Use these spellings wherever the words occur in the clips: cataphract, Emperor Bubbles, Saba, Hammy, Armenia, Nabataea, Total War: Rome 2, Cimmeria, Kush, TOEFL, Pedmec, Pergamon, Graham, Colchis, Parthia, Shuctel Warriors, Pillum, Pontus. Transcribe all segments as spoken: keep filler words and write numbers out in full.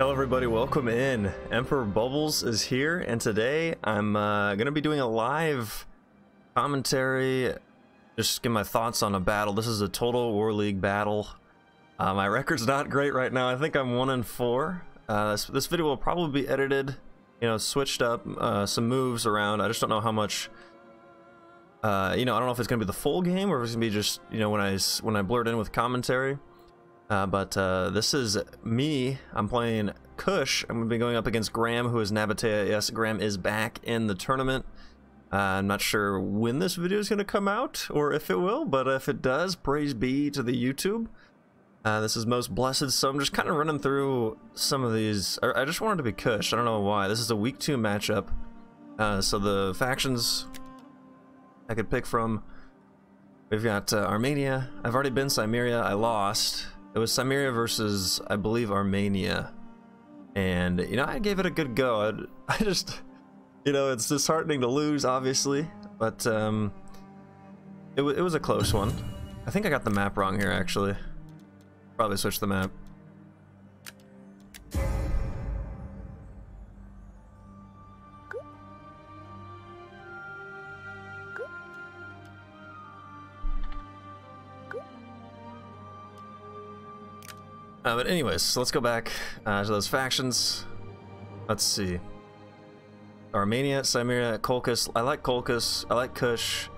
Hello everybody, welcome in. Emperor Bubbles is here, and today I'm uh, gonna be doing a live commentary, just give my thoughts on a battle. This is a Total War League battle. Uh, my record's not great right now. I think I'm one in four. Uh, this, this video will probably be edited, you know, switched up, uh, some moves around. I just don't know how much. Uh, you know, I don't know if it's gonna be the full game or if it's gonna be just, you know, when I when I blurt in with commentary. Uh, but uh, this is me. I'm playing Kush. I'm going to be going up against Graham, who is Nabataea. Yes, Graham is back in the tournament. Uh, I'm not sure when this video is going to come out or if it will, but if it does, praise be to the YouTube. Uh, this is most blessed. So I'm just kind of running through some of these. I, I just wanted to be Kush. I don't know why. This is a week two matchup. Uh, so the factions I could pick from. We've got uh, Armenia. I've already been Cimmeria. I lost. It was Cimmeria versus, I believe, Armenia. And, you know, I gave it a good go. I, I just, you know, it's disheartening to lose, obviously. But, um, it, it was a close one. I think I got the map wrong here, actually. Probably switched the map. Uh, but anyways, so let's go back uh, to those factions. Let's see. Armenia, Cimmeria, Colchis. I like Colchis. I like Kush.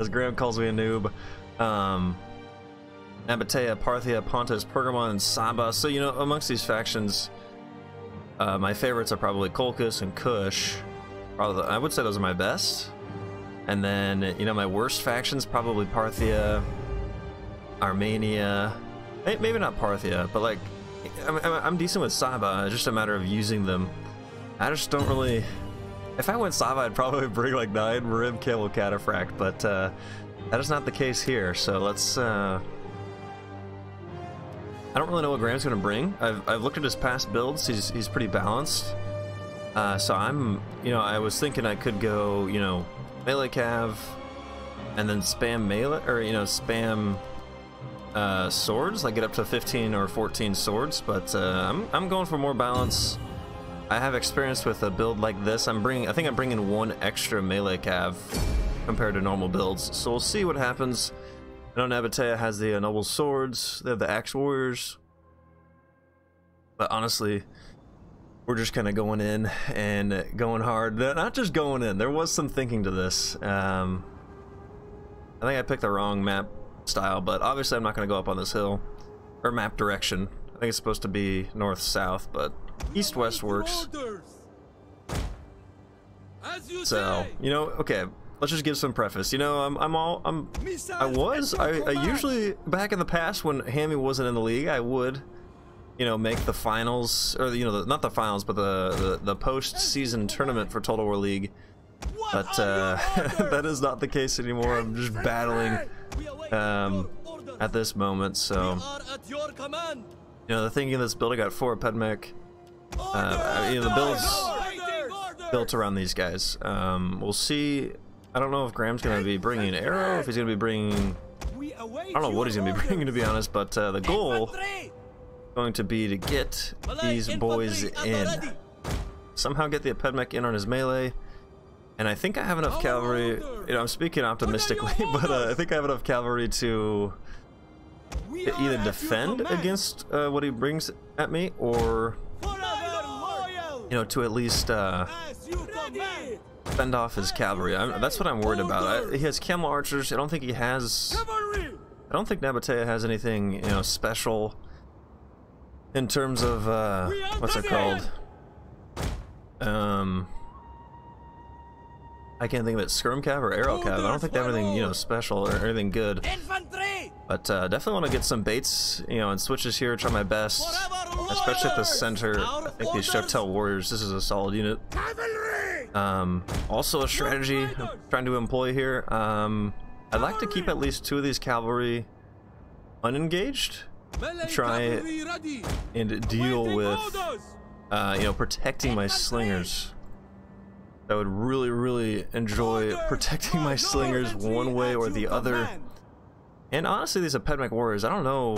As Graham calls me a noob. Um, Nabataea, Parthia, Pontus, Pergamon, and Saba. So, you know, amongst these factions, uh, my favorites are probably Colchis and Kush. Probably, I would say those are my best. And then, you know, my worst factions, probably Parthia, Armenia, maybe not Parthia, but like I'm, I'm decent with Saba. It's just a matter of using them. I just don't really. If I went Saba, I'd probably bring like nine rib cable cataphract, but uh, that is not the case here. So let's. Uh, I don't really know what Graham's going to bring. I've, I've looked at his past builds. He's he's pretty balanced. Uh, so I'm, you know, I was thinking I could go, you know, melee cav, and then spam melee, or you know, spam. Uh, swords. I get up to fifteen or fourteen swords, but uh, I'm, I'm going for more balance. I have experience with a build like this. I'm bringing, I think I'm bringing one extra melee cav compared to normal builds, so we'll see what happens. I know Nabataea has the uh, noble swords, they have the axe warriors, but honestly we're just kind of going in and going hard. They're not just going in, there was some thinking to this. um, I think I picked the wrong map style, but obviously I'm not going to go up on this hill or map direction. I think it's supposed to be north-south, but east-west works. So, you know, okay, let's just give some preface. You know, I'm, I'm all I'm I was I, I usually back in the past when Hammy wasn't in the league, I would, you know, make the finals, or you know, the, not the finals, but the the, the post-season tournament for Total War League. But uh, that is not the case anymore. I'm just battling um, at this moment. So, you know, the thinking of this build, I got four Pedmec. Uh, you know, the build's built around these guys. Um, we'll see. I don't know if Graham's going to be bringing an arrow, if he's going to be bringing. I don't know what he's going to be bringing, to be honest. But uh, the goal is going to be to get these boys in. Somehow get the Pedmec in on his melee. And I think I have enough cavalry. You know, I'm speaking optimistically, but uh, I think I have enough cavalry to, to either defend against uh, what he brings at me, or you know, to at least uh, fend off his cavalry. I'm, that's what I'm worried about. I, he has camel archers. I don't think he has. I don't think Nabataea has anything, you know, special in terms of uh, what's it called. Um. I can't think of it. Skirm cav or arrow cav. I don't think they have anything, you know, special or anything good. But uh, definitely want to get some baits, you know, and switches here. Try my best, especially at the center. I think these Shuctel Warriors. This is a solid unit. Um, also a strategy I'm trying to employ here. Um, I'd like to keep at least two of these cavalry unengaged. Try and deal with, uh, you know, protecting my slingers. I would really, really enjoy protecting my slingers one way or the other. And honestly, these are Pedmec warriors. I don't know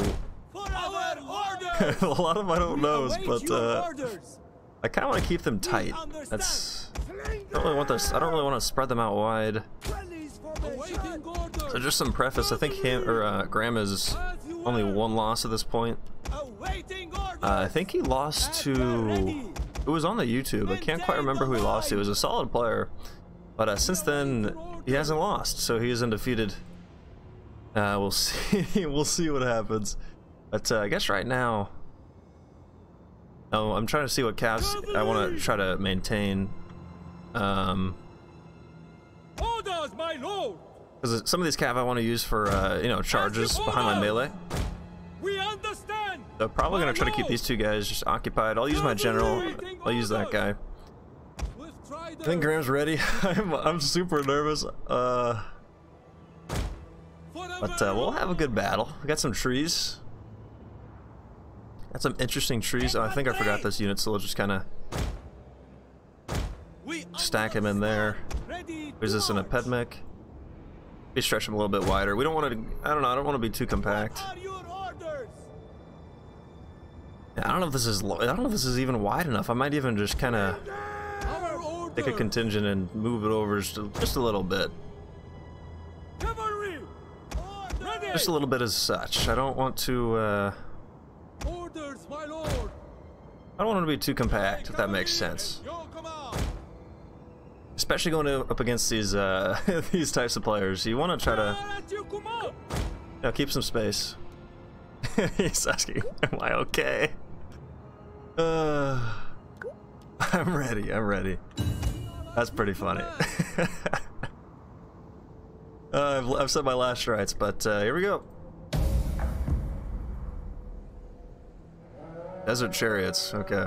A lot of them I don't know, but uh, I kind of want to keep them tight. That's I don't really want this. I don't really want to spread them out wide. So just some preface. I think him or uh, Graham is only one loss at this point. Uh, I think he lost to. It was on the YouTube. I can't quite remember who he lost to. He was a solid player, but uh, since then he hasn't lost, so he is undefeated. Uh, we'll see. We'll see what happens. But uh, I guess right now, oh, I'm trying to see what calves I want to try to maintain. Um, Orders, my lord. Because some of these calves I want to use for uh, you know charges behind my melee. We understand. So probably gonna try to keep these two guys just occupied. I'll use my general. I'll use that guy. I think Graham's ready. I'm I'm super nervous. Uh, but uh, we'll have a good battle. We got some trees. Got some interesting trees. Oh, I think I forgot this unit, so we'll just kind of stack him in there. Is this in a Pedmec? We stretch him a little bit wider. We don't want to. I don't know. I don't want to be too compact. I don't know if this is. I don't know if this is even wide enough. I might even just kind of take a contingent and move it over just a, just a little bit. Just a little bit as such. I don't want to. Uh, Orders, my lord. I don't want it to be too compact, if that makes sense. Especially going up against these uh, these types of players, you want to try to you know, keep some space. He's asking, "Am I okay?" Uh, I'm ready. I'm ready. That's pretty funny. uh, I've, I've said my last rites, but uh, here we go. Desert chariots. Okay.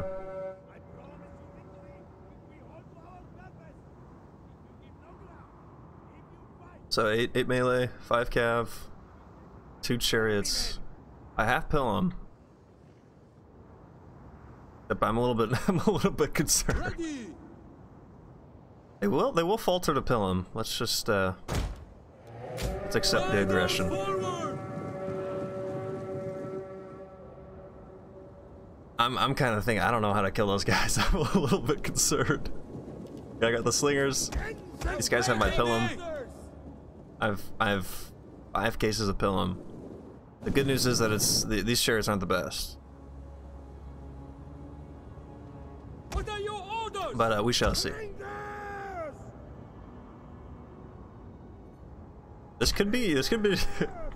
So eight, eight melee, five cav, two chariots. I half pill him. But I'm a little bit, I'm a little bit concerned. They will, they will falter to pill him. Let's just, uh, let's accept the aggression. I'm, I'm kind of thinking, I don't know how to kill those guys. I'm a little bit concerned. Yeah, I got the slingers. These guys have my pill him. I've I've five cases of Pillum. The good news is that it's the, these chariots aren't the best. What are your orders? But uh, we shall see. This could be. This could be.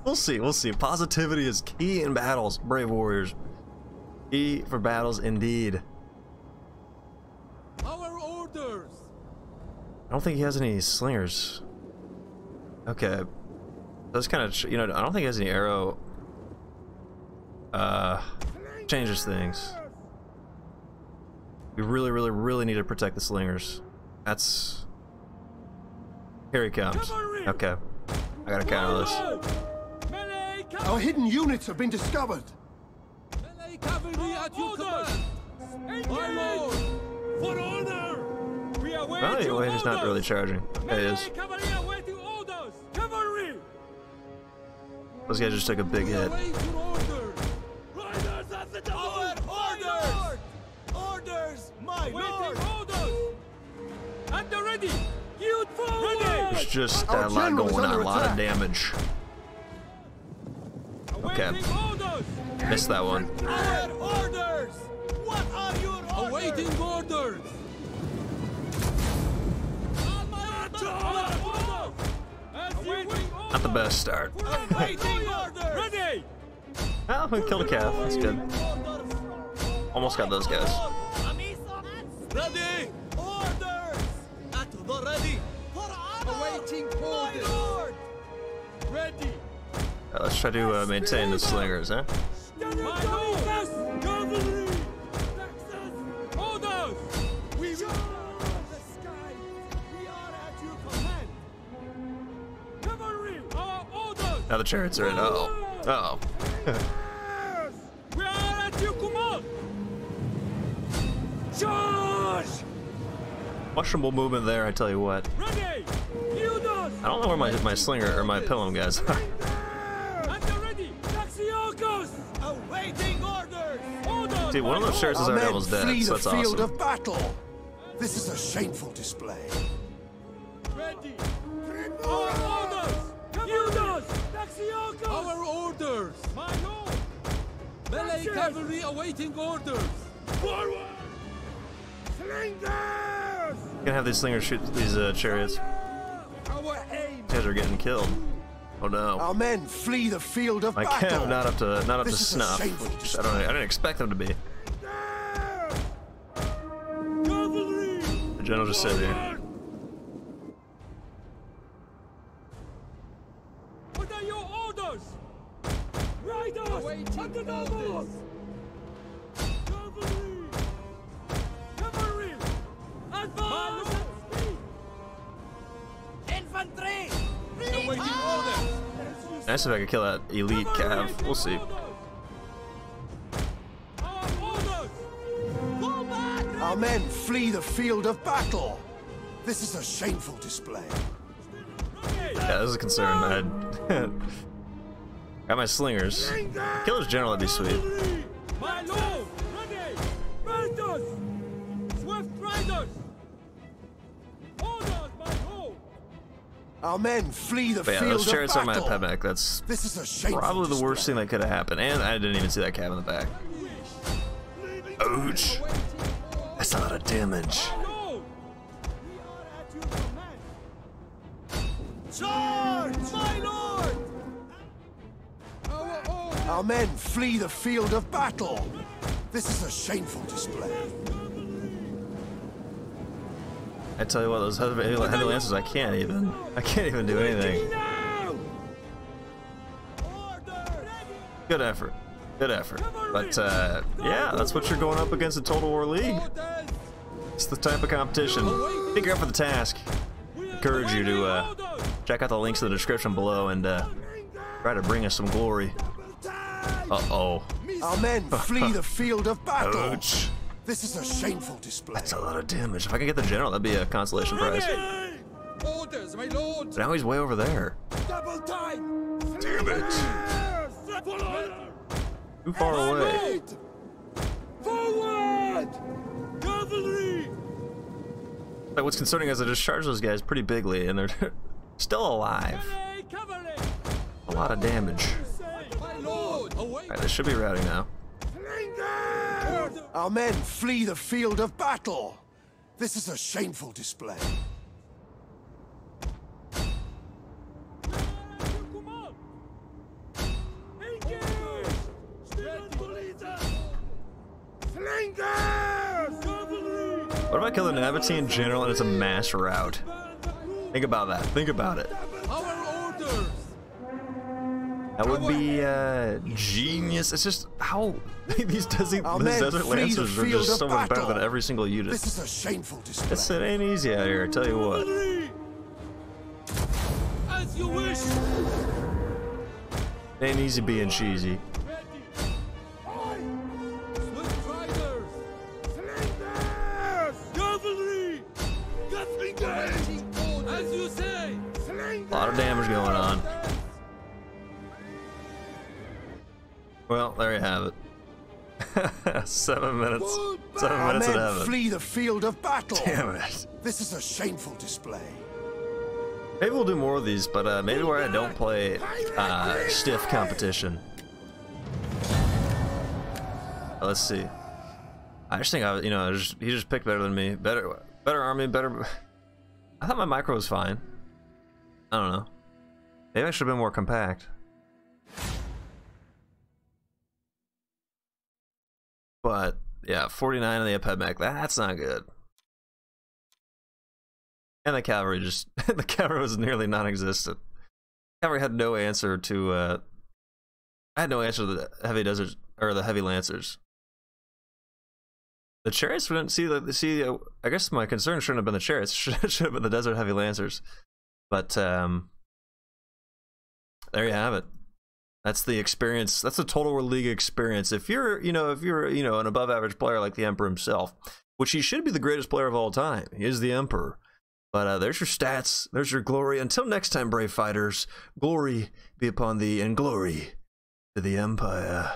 We'll see. We'll see. Positivity is key in battles, brave warriors. Key for battles, indeed. Our orders. I don't think he has any slingers. Okay, that's kind of, you know, I don't think he has any arrow. Uh, changes things. We really, really, really need to protect the slingers. That's, here he comes. Okay, I gotta counter this. Our hidden units have been discovered. Well, anyway, he's not really charging. There he is. Those guys just took a big hit. There's just a lot going on, a lot of damage. Okay. Missed that one. Awaiting orders. Not the best start. Well, we killed a calf. That's good. Almost got those guys. Ready. Orders. At the ready. Awaiting orders. Ready. Let's try to uh, maintain the slingers, huh? Now the chariots are in. Uh oh. Uh oh. We are at you, come on! Charge! Mushroom movement there, I tell you what. Ready! You know. I don't know where my my slinger or my Pillum guys are. At the ready! Taxiocos! Awaiting orders! Dude, one of those shirts is our devil's dance. That's awesome. Field of battle. This is a shameful display. Ready. Our orders. Units. Taxiocos. Our orders. My lord. Melee cavalry awaiting orders. Forward. Slingers. Gonna have these slingers shoot these uh, chariots. Our aim. Guys are getting killed. Oh no! Our men flee the field of battle. I can't. Not up to not up this to snuff. I don't. I didn't expect them to be. Cavalry. The general just said here. What are your orders? Riders under nobles. Cavalry. Cavalry. Advance at speed. Infantry. Nice if I could kill that elite cav. We'll see. Our men flee the field of battle. This is a shameful display. Yeah, this is a concern. I got my slingers. Killer's general would be sweet. Our men flee the but field yeah, those chariots of battle. Are my Pedmec. That's this is a probably the worst display. Thing that could have happened. And I didn't even see that cab in the back. Ouch! That's a lot of damage. Charge, my lord! Our men flee the field of battle. This is a shameful display. I tell you what, those heavy, heavy lances, I can't even, I can't even do anything. Good effort, good effort. But uh, yeah, that's what you're going up against in Total War League. It's the type of competition. Figure out for the task. Encourage you to uh, check out the links in the description below and uh, try to bring us some glory. Uh-oh. Our men flee the field of battle. Ouch. This is a shameful display. That's a lot of damage. If I can get the general, that'd be a consolation prize. Orders, my lord. But now he's way over there. Double time. Damn it. Too far away. Forward. Cavalry. Like, what's concerning is I just charged those guys pretty bigly, and they're still alive. A lot of damage. Alright, they should be routing now. Our men flee the field of battle. This is a shameful display. What if I kill the Nabataean general and it's a mass rout? Think about that. Think about it. That would be uh, genius. It's just how these desert, these desert lancers are just so much better than every single unit. This is a shameful display. It's, it ain't easy out here, I tell you what. As you wish. It ain't easy being cheesy. A lot of damage going on. Well, there you have it. Seven minutes. Seven Our minutes in heaven. Flee the field of battle. Damn it! This is a shameful display. Maybe we'll do more of these, but uh, maybe where I don't play uh, stiff competition. Let's see. I just think I, you know, I just, he just picked better than me. Better, better army, better. I thought my micro was fine. I don't know. Maybe I should have been more compact. But yeah, forty-nine on the Pedmec, that's not good. And the cavalry just the cavalry was nearly non-existent. Cavalry had no answer to uh I had no answer to the heavy deserts or the heavy lancers. The chariots wouldn't see the see uh, I guess my concern shouldn't have been the chariots, should have been the desert heavy lancers. But um there you have it. That's the experience. That's the Total War League experience. If you're, you know, if you're, you know, an above average player like the Emperor himself, which he should be the greatest player of all time. He is the Emperor. But uh, there's your stats. There's your glory. Until next time, brave fighters, glory be upon thee and glory to the Empire.